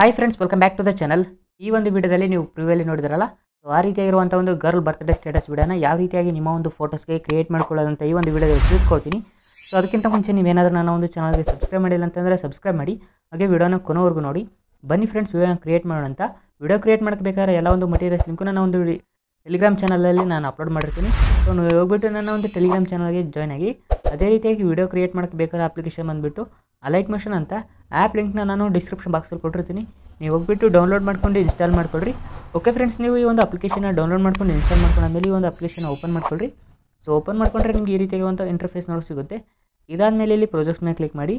Hi friends, welcome back to the channel. Ee ondu video dalli neevu preview alli nodidiralla, so aa reetiyagiruvanta ondu girl birthday status video na yav reetiyagi nimma ondu photos ge create madkollodanta ee ondu video dalli ತಿಳಿಸ್ಕೊಳ್ತೀನಿ. So adakkinta ಮುಂಚೆ ನೀವು ಏನಾದರೂ ನಾನು ಒಂದು channel ಗೆ subscribe ಮಾಡಿಲ್ಲ ಅಂತಂದ್ರೆ subscribe ಮಾಡಿ, ಹಾಗೆ ವಿಡಿಯೋನ ಕೊನೆವರೆಗೂ ನೋಡಿ. ಬನ್ನಿ ಫ್ರೆಂಡ್ಸ್ ವಿಡಿಯೋನ ಕ್ರಿಯೇಟ್ ಮಾಡೋಣ ಅಂತ. ವಿಡಿಯೋ ಕ್ರಿಯೇಟ್ ಮಾಡಕ್ಕೆ ಬೇಕಾದರೆ ಎಲ್ಲ ಒಂದು ಮೆಟೀರಿಯಲ್ಸ್ ಲಿಂಕ್ ನಾನು ಒಂದು Telegram channel alli ನಾನು ಅಪ್ಲೋಡ್ ಮಾಡಿರ್ತೀನಿ. So ನೀವು ಹೋಗ್ಬಿಟ್ಟು ನನ್ನ ಒಂದು Telegram channel ಗೆ ಜಾಯಿನ್ ಆಗಿ. ಅದೇ ರೀತಿಯಾಗಿ ವಿಡಿಯೋ ಕ್ರಿಯೇಟ್ ಮಾಡಕ್ಕೆ ಬೇಕಾದ ಅಪ್ಲಿಕೇಶನ್ ಬಂದ್ಬಿಟ್ಟು Alight Motion ಅಂತ. ಆಪ್ ಲಿಂಕ್ ನಾನು ಡಿಸ್ಕ್ರಿಪ್ಷನ್ ಬಾಕ್ಸ್ ಅಲ್ಲಿ ಕೊಟ್ಟಿರ್ತೀನಿ. ನೀವು ಹೋಗ್ಬಿಟ್ಟು ಡೌನ್ಲೋಡ್ ಮಾಡ್ಕೊಂಡು ಇನ್‌ಸ್ಟಾಲ್ ಮಾಡ್ಕೊಳ್ಳಿ. ಓಕೆ ಫ್ರೆಂಡ್ಸ್, ನೀವು ಈ ಒಂದು ಅಪ್ಲಿಕೇಶನ್ ಅನ್ನು ಡೌನ್ಲೋಡ್ ಮಾಡ್ಕೊಂಡು ಇನ್‌ಸ್ಟಾಲ್ ಮಾಡ್ಕೊಂಡ ಮೇಲೆ ಈ ಒಂದು ಅಪ್ಲಿಕೇಶನ್ ಓಪನ್ ಮಾಡ್ಕೊಳ್ಳಿ. ಸೊ ಓಪನ್ ಮಾಡ್ಕೊಂಡ್ರೆ ನಿಮಗೆ ಈ ರೀತಿಯಾಗಿರುವಂತ ಇಂಟರ್ಫೇಸ್ ನೋಡಿ ಸಿಗುತ್ತೆ. ಇದಾದ ಮೇಲೆ ಇಲ್ಲಿ ಪ್ರಾಜೆಕ್ಟ್ ಮೇಲೆ ಕ್ಲಿಕ್ ಮಾಡಿ.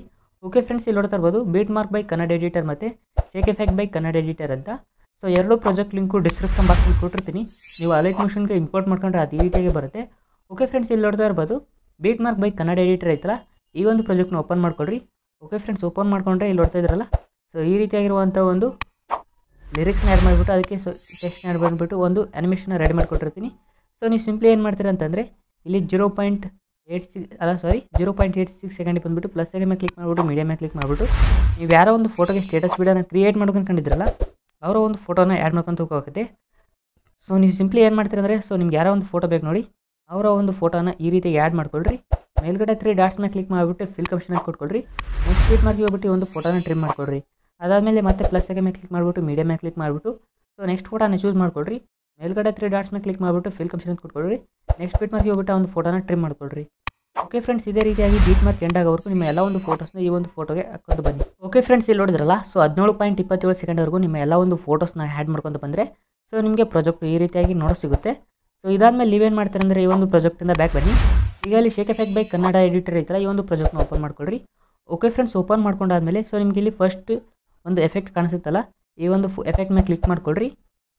ಓಕೆ ಫ್ರೆಂಡ್ಸ್, ಇಲ್ಲಿ ನೋಡ್ತಾ ಇರಬಹುದು beat mark by Kannada editor ಮತ್ತೆ shake effect by Kannada editor ಅಂತ. ಸೊ ಎರಡು ಪ್ರಾಜೆಕ್ಟ್ ಲಿಂಕ್ ಡಿಸ್ಕ್ರಿಪ್ಷನ್ ಬಾಕ್ಸ್ ಅಲ್ಲಿ ಕೊಟ್ಟಿರ್ತೀನಿ. ನೀವು Alight Motion ಗೆ ಇಂಪೋರ್ಟ್ ಮಾಡ್ಕೊಂಡ್ರೆ ಅದೇ ರೀತಿಯಾಗಿ ಬರುತ್ತೆ. ಓಕೆ ಫ್ರೆಂಡ್ಸ್, ಇಲ್ಲಿ ನೋಡ್ತಾ ಇರಬಹುದು beat mark by Kannada editor ಐತಲ್ಲ, ಈ ಒಂದು ಪ್ರಾಜೆಕ್ಟ್ ನ ಓಪನ್ ಮಾಡ್ಕೊಳ್ಳಿ. ಓಕೆ ಫ್ರೆಂಡ್ಸ್, ಓಪನ್ ಮಾಡ್ಕೊಂಡ್ರೆ ಇಲ್ಲಿ ನೋಡ್ತಾ ಇದ್ರಲ್ಲ, ಸೊ ಈ ರೀತಿಯಾಗಿರುವಂಥ ಒಂದು ಲಿರಿಕ್ಸ್ನ ಆ್ಯಡ್ ಮಾಡಿಬಿಟ್ಟು ಅದಕ್ಕೆ ಟೆಕ್ಸ್ಟ್ನ ಆ್ಯಡ್ ಮಾಡಿಬಿಟ್ಟು ಒಂದು ಆ್ಯನಿಮೇಷನ್ನ ರೆಡಿ ಮಾಡಿಕೊಟ್ಟಿರ್ತೀನಿ. ಸೊ ನೀವು ಸಿಂಪ್ಲಿ ಏನು ಮಾಡ್ತೀರಾ ಅಂತಂದರೆ ಇಲ್ಲಿ 0.86 ಸೆಕೆಂಡ್ ಬಂದುಬಿಟ್ಟು ಪ್ಲಸ್ ಮೇಲೆ ಕ್ಲಿಕ್ ಮಾಡಿಬಿಟ್ಟು ಮೀಡಿಯಮ್ ಮೇಲೆ ಕ್ಲಿಕ್ ಮಾಡಿಬಿಟ್ಟು ನೀವು ಯಾರೋ ಒಂದು ಫೋಟೋಗೆ ಸ್ಟೇಟಸ್ ವಿಡಿಯೋನ ಕ್ರಿಯೇಟ್ ಮಾಡ್ಕೊಂಡಿದ್ರಲ್ಲ ಅವರ ಒಂದು ಫೋಟೋನ ಆ್ಯಡ್ ಮಾಡ್ಕೊಂಡು ಹೋಗೋಕ್ಕಾಗುತ್ತೆ. ಸೊ ನೀವು ಸಿಂಪ್ಲಿ ಏನು ಮಾಡ್ತೀರ ಅಂದರೆ, ಸೊ ನಿಮ್ಗೆ ಯಾರೋ ಒಂದು ಫೋಟೋ ಬೇಕು ನೋಡಿ, ಅವರ ಒಂದು ಫೋಟೋನ ಈ ರೀತಿ ಆ್ಯಡ್ ಮಾಡ್ಕೊಳ್ರಿ. ಮೇಲ್ಗಡೆ 3 ಡಾಟ್ಸ್ ಮೇಲೆ ಕ್ಲಿಕ್ ಮಾಡಿಬಿಟ್ಟು ಫಿಲ್ ಕಮಿಷನ್ ಕೊಟ್ಕೊಳ್ರಿ. ನೆಕ್ಸ್ಟ್ ಕ್ಲಿಕ್ ಮಾಡಿ ಹೋಗ್ಬಿಟ್ಟು ಒಂದು ಫೋಟೋನ ಟ್ರಿಮ್ ಮಾಡ್ಕೊಳ್ರಿ. ಅದಾದಮೇಲೆ ಮತ್ತೆ ಪ್ಲಸ್ ಮೇಲೆ ಕ್ಲಿಕ್ ಮಾಡಿಬಿಟ್ಟು ಮೀಡಿಯಮ್ ಮೇಲೆ ಕ್ಲಿಕ್ ಮಾಡಿಬಿಟ್ಟು ಸೊ ನೆಕ್ಸ್ಟ್ ಫೋಟೋನ ಚೂಸ್ ಮಾಡ್ಕೊಳ್ರಿ. ಮೇಲ್ಗಡೆ 3 ಡಾಟ್ಸ್ ಮೇಲೆ ಕ್ಲಿಕ್ ಮಾಡಿಬಿಟ್ಟು ಫಿಲ್ ಕಮಿಷನ್ ಕೊಟ್ಕೊಳ್ರಿ. ನೆಕ್ಸ್ಟ್ ಕ್ಲಿಕ್ ಮಾಡಿ ಹೋಗ್ಬಿಟ್ಟು ಒಂದು ಫೋಟೋನ ಟ್ರಿಮ್ ಮಾಡ್ಕೊಳ್ರಿ. ಓಕೆ ಫ್ರೆಂಡ್ಸ್, ಇದೇ ರೀತಿಯಾಗಿ ಬೀಟ್ ಮಾರ್ಕ್ ಎಂಡ್ ಆಗೋವರೆಗೂ ನಿಮ್ಮ ಎಲ್ಲ ಒಂದು ಫೋಟೋಸ್ನ ಈ ಒಂದು ಫೋಟೋಗೆ ಹಾಕೊಂಡು ಬನ್ನಿ. ಓಕೆ ಫ್ರೆಂಡ್ಸ್, ಇಲ್ಲಿ ನೋಡಿದ್ರಲ್ಲ, ಸೊ 17.27 ಸೆಕೆಂಡ್ವರೆಗೂ ನಿಮ್ಮ ಎಲ್ಲ ಒಂದು ಫೋಟೋಸ್ನ ಆ್ಯಡ್ ಮಾಡ್ಕೊಂಡು ಬಂದರೆ ಸೊ ನಿಮಗೆ ಪ್ರಾಜೆಕ್ಟ್ ಈ ರೀತಿಯಾಗಿ ನೋಡ ಸಿಗುತ್ತೆ. ಸೊ ಇದಾದಮೇಲೆ ನೀವೇನು ಮಾಡ್ತೀರ ಅಂದರೆ ಈ ಒಂದು ಪ್ರಾಜೆಕ್ಟಿಂದ ಬ್ಯಾಕ್ ಬನ್ನಿ. ಈಗ ಅಲ್ಲಿ shake effect by Kannada editor ಐತಲ್ಲ ಈ ಒಂದು ಪ್ರಾಜೆಕ್ಟ್ನ ಓಪನ್ ಮಾಡ್ಕೊಳ್ರಿ. ಓಕೆ ಫ್ರೆಂಡ್ಸ್, ಓಪನ್ ಮಾಡ್ಕೊಂಡಾದಮೇಲೆ ಸೊ ನಿಮಗೆ ಇಲ್ಲಿ ಫಸ್ಟ್ ಒಂದು ಎಫೆಕ್ಟ್ ಕಾಣಿಸುತ್ತಲ್ಲ, ಈ ಒಂದು ಎಫೆಕ್ಟ್ ಮೇಲೆ ಕ್ಲಿಕ್ ಮಾಡ್ಕೊಳ್ರಿ.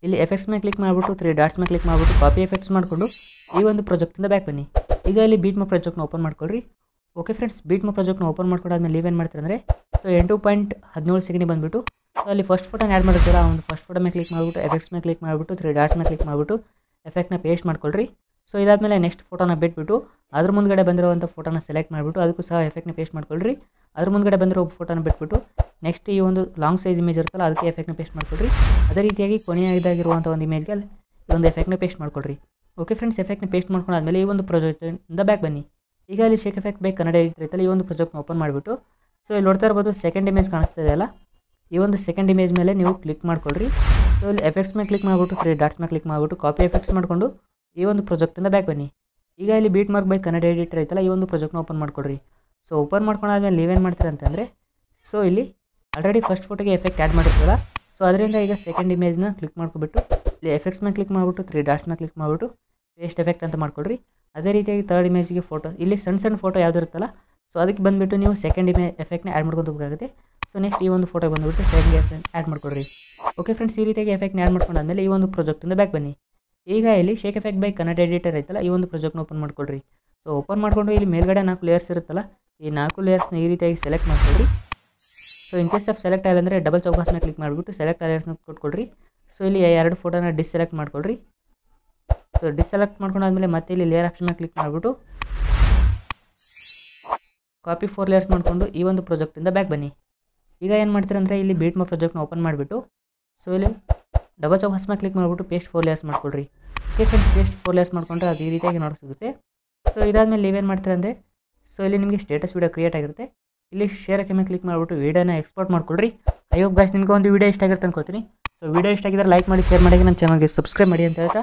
ಇಲ್ಲಿ ಎಫೆಕ್ಟ್ಸ್ ಮೇಲೆ ಕ್ಲಿಕ್ ಮಾಡಿಬಿಟ್ಟು 3 ಡಾಟ್ಸ್ ಮೇಲೆ ಕ್ಲಿಕ್ ಮಾಡಿಬಿಟ್ಟು ಕಾಪಿ ಎಫೆಕ್ಟ್ಸ್ ಮಾಡಿಕೊಂಡು ಈ ಒಂದು ಪ್ರಾಜೆಕ್ಟಿಂದ ಬ್ಯಾಕ್ ಬನ್ನಿ. ಈಗ ಇಲ್ಲಿ ಬೀಟ್ ಮಾ ಪ್ರಾಜೆಕ್ಟ್ನ ಓಪನ್ ಮಾಡ್ಕೊಳ್ರಿ. ಓಕೆ ಫ್ರೆಂಡ್ಸ್, ಬೀಟ್ ಮಾ ಪ್ರಾಜೆಕ್ಟ್ನ ಓಪನ್ ಮಾಡ್ಕೊಂಡಾದ್ಮೇಲೆ ನೀವೇನು ಮಾಡ್ತೀರ ಅಂದರೆ ಸೊ 8.17 ಸೆಕೆಂಡ್ ಬಂದುಬಿಟ್ಟು ಸೊ ಅಲ್ಲಿ ಫಸ್ಟ್ ಫೋಟೋನ ಆ್ಯಡ್ ಮಾಡ್ತೀರ. ಆ ಒಂದು ಫಸ್ಟ್ ಫೋಟೋ ಮೇಲೆ ಕ್ಲಿಕ್ ಮಾಡಿಬಿಟ್ಟು ಎಫೆಕ್ಟ್ಸ್ ಮೇಲೆ ಕ್ಲಿಕ್ ಮಾಡಿಬಿಟ್ಟು 3 ಡಾಟ್ಸ್ ಮೇಲೆ ಕ್ಲಿಕ್ ಮಾಡಿಬಿಟ್ಟು ಎಫೆಕ್ಟ್ನ ಪೇಸ್ಟ್ ಮಾಡ್ಕೊಳ್ರಿ. ಸೊ ಇದಾದಮೇಲೆ ನೆಕ್ಸ್ಟ್ ಫೋಟೋನ ಬಿಟ್ಬಿಟ್ಟು ಅದ್ರ ಮುಂದ್ಗಡೆ ಬಂದಿರುವಂಥ ಫೋಟೋನ ಸೆಲೆಕ್ಟ್ ಮಾಡಿಬಿಟ್ಟು ಅದಕ್ಕೂ ಸಹ ಎಫೆಕ್ಟ್ನ ಪೇಸ್ಟ್ ಮಾಡ್ಕೊಳ್ರಿ. ಅದ್ರ ಮುಂದ್ಗಡೆ ಬಂದಿರೋ ಫೋಟೋನ ಬಿಟ್ಬಿಟ್ಟು ನೆಕ್ಸ್ಟ್ ಈ ಒಂದು ಲಾಂಗ್ ಸೈಜ್ ಇಮೇಜ್ ಇರುತ್ತಲ್ಲ ಅದಕ್ಕೆ ಎಫೆಕ್ಟ್ನ ಪೇಸ್ಟ್ ಮಾಡ್ಕೊಳ್ರಿ. ಅದೇ ರೀತಿಯಾಗಿ ಕೊನೆಯದಾಗಿರುವಂಥ ಒಂದು ಇಮೇಜ್ಗೆ ಅಲ್ಲಿ ಒಂದು ಎಫೆಕ್ಟ್ನ ಪೇಸ್ಟ್ ಮಾಡ್ಕೊಳ್ರಿ. ಓಕೆ ಫ್ರೆಂಡ್ಸ್, ಎಫೆಕ್ಟ್ನ ಪೇಸ್ಟ್ ಮಾಡ್ಕೊಂಡಾದ್ಮೇಲೆ ಈ ಒಂದು ಪ್ರಾಜೆಕ್ಟಿಂದ ಬ್ಯಾಕ್ ಬನ್ನಿ. ಈಗ ಅಲ್ಲಿ shake effect by Kannada editor ಐತಲ್ಲ ಈ ಒಂದು ಪ್ರಾಜೆಕ್ಟ್ನ ಓಪನ್ ಮಾಡಿಬಿಟ್ಟು ಸೊ ಇಲ್ಲಿ ನೋಡ್ತಾ ಇರ್ಬೋದು ಸೆಕೆಂಡ್ ಇಮೇಜ್ ಕಾಣಿಸ್ತಾ ಇದೆಯಲ್ಲ, ಈ ಒಂದು ಸೆಕೆಂಡ್ ಇಮೇಜ್ ಮೇಲೆ ನೀವು ಕ್ಲಿಕ್ ಮಾಡ್ಕೊಳ್ರಿ. ಸೊ ಇಲ್ಲಿ ಎಫೆಕ್ಟ್ಸ್ ಮೇಲೆ ಕ್ಲಿಕ್ ಮಾಡಿಬಿಟ್ಟು 3 ಡಾಟ್ಸ್ ಮೇಲೆ ಕ್ಲಿಕ್ ಮಾಡಿಬಿಟ್ಟು ಕಾಪಿ ಎಫೆಕ್ಟ್ಸ್ ಮಾಡಿಕೊಂಡು ಈ ಒಂದು ಪ್ರಾಜೆಕ್ಟಿಂದ ಬ್ಯಾಕ್ ಬನ್ನಿ. ಈಗ ಇಲ್ಲಿ beat mark by Kannada editor ಐತಲ್ಲ ಈ ಒಂದು ಪ್ರಾಜೆಕ್ಟ್ನ ಓಪನ್ ಮಾಡ್ಕೊಳ್ರಿ. ಸೊ ಓಪನ್ ಮಾಡ್ಕೊಂಡಾದ್ಮೇಲೆ ನೀವೇನು ಮಾಡ್ತೀರ ಅಂತಂದರೆ ಸೊ ಇಲ್ಲಿ ಆಲ್ರೆಡಿ ಫಸ್ಟ್ ಫೋಟೋಗೆ ಎಫೆಕ್ಟ್ ಆ್ಯಡ್ ಮಾಡಿರ್ತೀರ. ಸೊ ಅದರಿಂದ ಈಗ ಸೆಕೆಂಡ್ ಇಮೇಜ್ನ ಕ್ಲಿಕ್ ಮಾಡ್ಕೊಬಿಟ್ಟು ಇಲ್ಲಿ ಎಫೆಕ್ಟ್ಸ್ ಮೇಲೆ ಕ್ಲಿಕ್ ಮಾಡಿಬಿಟ್ಟು 3 ಡಾಟ್ಸ್ ಮೇಲೆ ಕ್ಲಿಕ್ ಮಾಡಿಬಿಟ್ಟು ಪೇಸ್ಟ್ ಎಫೆಕ್ಟ್ ಅಂತ ಮಾಡ್ಕೊಳ್ರಿ. ಅದೇ ರೀತಿಯಾಗಿ ಥರ್ಡ್ ಇಮೇಜ್ಗೆ ಫೋಟೋ ಇಲ್ಲಿ ಸಣ್ಣ ಫೋಟೋ ಯಾವುದಿರುತ್ತಲ್ಲ ಸೊ ಅದಕ್ಕೆ ಬಂದುಬಿಟ್ಟು ನೀವು ಸೆಕೆಂಡ್ ಎಫೆಕ್ಟ್ನ ಆ್ಯಡ್ ಮಾಡ್ಕೊಂಡು ಹೋಗಬೇಕಾಗುತ್ತೆ. ಸೊ ನೆಕ್ಸ್ಟ್ ಈ ಒಂದು ಫೋಟೋ ಬಂದುಬಿಟ್ಟು ಸೆಕೆಂಡ್ ಎಫೆಕ್ಟ್ ಆ್ಯಡ್ ಮಾಡ್ಕೊಳ್ರಿ. ಓಕೆ ಫ್ರೆಂಡ್ಸ್, ಈ ರೀತಿಯಾಗಿ ಎಫೆಕ್ಟ್ನ ಆ್ಯಡ್ ಮಾಡ್ಕೊಂಡಾದ್ಮೇಲೆ ಈ ಒಂದು ಪ್ರಾಜೆಕ್ಟಿಂದ ಬ್ಯಾಕ್ ಬನ್ನಿ. ಈಗ ಇಲ್ಲಿ shake effect by Kannada editor ಐತಲ್ಲ ಈ ಒಂದು ಪ್ರಾಜೆಕ್ಟ್ನ ಓಪನ್ ಮಾಡ್ಕೊಳ್ರಿ. ಸೊ ಓಪನ್ ಮಾಡಿಕೊಂಡು ಇಲ್ಲಿ ಮೇಲ್ಗಡೆ 4 ಲೇಯರ್ಸ್ ಇರುತ್ತಲ್ಲ ಈ 4 ಲೇಯರ್ಸ್ನ ಈ ರೀತಿಯಾಗಿ ಸೆಲೆಕ್ಟ್ ಮಾಡ್ಕೊಳ್ರಿ. So in case of select ಆಗಿಲ್ಲ ಅಂದರೆ ಡಬಲ್ ಚೌಕಾಸ್ನ ಕ್ಲಿಕ್ ಮಾಡಿಬಿಟ್ಟು ಸೆಲೆಕ್ಟ್ ಲೇಯರ್ಸ್ನ ಕೊಟ್ಕೊಳ್ರಿ. ಸೊ ಇಲ್ಲಿ 2 ಫೋಟೋನ ಡಿಸ್ಸೆಲೆಕ್ಟ್ ಮಾಡ್ಕೊಳ್ರಿ. ಸೊ ಡಿಸ್ಸೆಲೆಕ್ಟ್ ಮಾಡ್ಕೊಂಡಾದ್ಮೇಲೆ ಮತ್ತೆ ಇಲ್ಲಿ ಲೇಯರ್ ಆಪ್ಷನ್ನ ಕ್ಲಿಕ್ ಮಾಡಿಬಿಟ್ಟು ಕಾಪಿ 4 ಲೇಯರ್ಸ್ ಮಾಡಿಕೊಂಡು ಈ ಒಂದು ಪ್ರಾಜೆಕ್ಟಿಂದ ಬ್ಯಾಕ್ ಬನ್ನಿ. ಈಗ ಏನು ಮಾಡ್ತೀರ ಅಂದರೆ ಇಲ್ಲಿ ಬೀಟ್ ಮಾ ಪ್ರಾಜೆಕ್ಟ್ನ ಓಪನ್ ಮಾಡಿಬಿಟ್ಟು ಸೊ ಇಲ್ಲಿ ಡಬಲ್ ಚೌಕಾಸ್ ಮೇಲೆ ಕ್ಲಿಕ್ ಮಾಡಿಬಿಟ್ಟು ಪೇಸ್ಟ್ 4 ಲೇಯರ್ಸ್ ಮಾಡ್ಕೊಳ್ರಿ. ಓಕೆ ಫ್ರೆಂಡ್ಸ್, ಪೇಸ್ಟ್ 4 ಲೇಯರ್ಸ್ ಮಾಡ್ಕೊಂಡ್ರೆ ಅದು ಈ ರೀತಿಯಾಗಿ ನೋಡಿ ಸಿಗುತ್ತೆ. ಸೊ ಇದಾದಮೇಲೆ ನೀವೇನು ಮಾಡ್ತೀರ ಅಂದರೆ ಸೊ ಇಲ್ಲಿ ನಿಮಗೆ ಸ್ಟೇಟಸ್ ವಿಡಿಯೋ ಕ್ರಿಯೇಟ್ ಆಗಿರುತ್ತೆ. ಇಲ್ಲಿ ಶೇರ್ ಮೇಲೆ ಕ್ಲಿಕ್ ಮಾಡಿಬಿಟ್ಟು ವೀಡಿಯೋನ ಎಕ್ಸ್ಪೋರ್ಟ್ ಮಾಡ್ಕೊಳ್ರಿ. ಐ ಹೋಪ್ ಗಾಯ್ಸ್ ನಿಮಗೆ ಒಂದು ವೀಡಿಯೋ ಇಷ್ಟ ಆಗಿರುತ್ತೆ ಅನ್ಕೋತೀನಿ. ಸೊ ವೀಡಿಯೋ ಇಷ್ಟ ಆಗಿದ್ರೆ ಲೈಕ್ ಮಾಡಿ, ಶೇರ್ ಮಾಡಿ, ನನ್ನ ಚಾನಲ್ಗೆ ಸಬ್ಸ್ಕ್ರೈಬ್ ಮಾಡಿ ಅಂತ ಹೇಳ್ತಾ